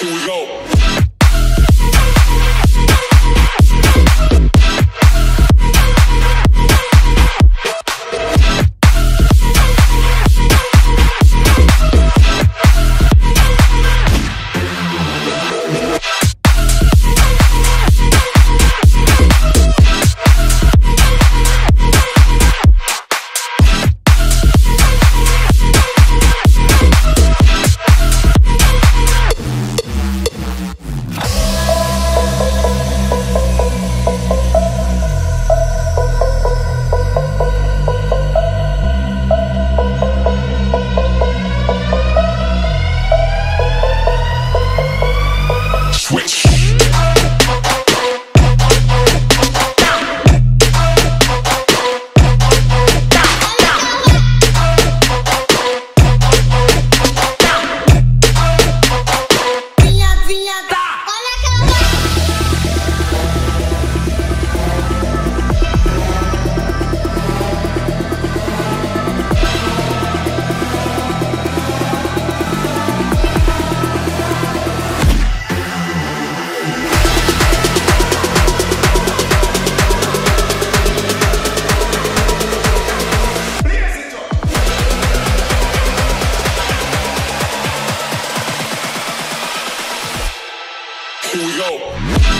Here we go.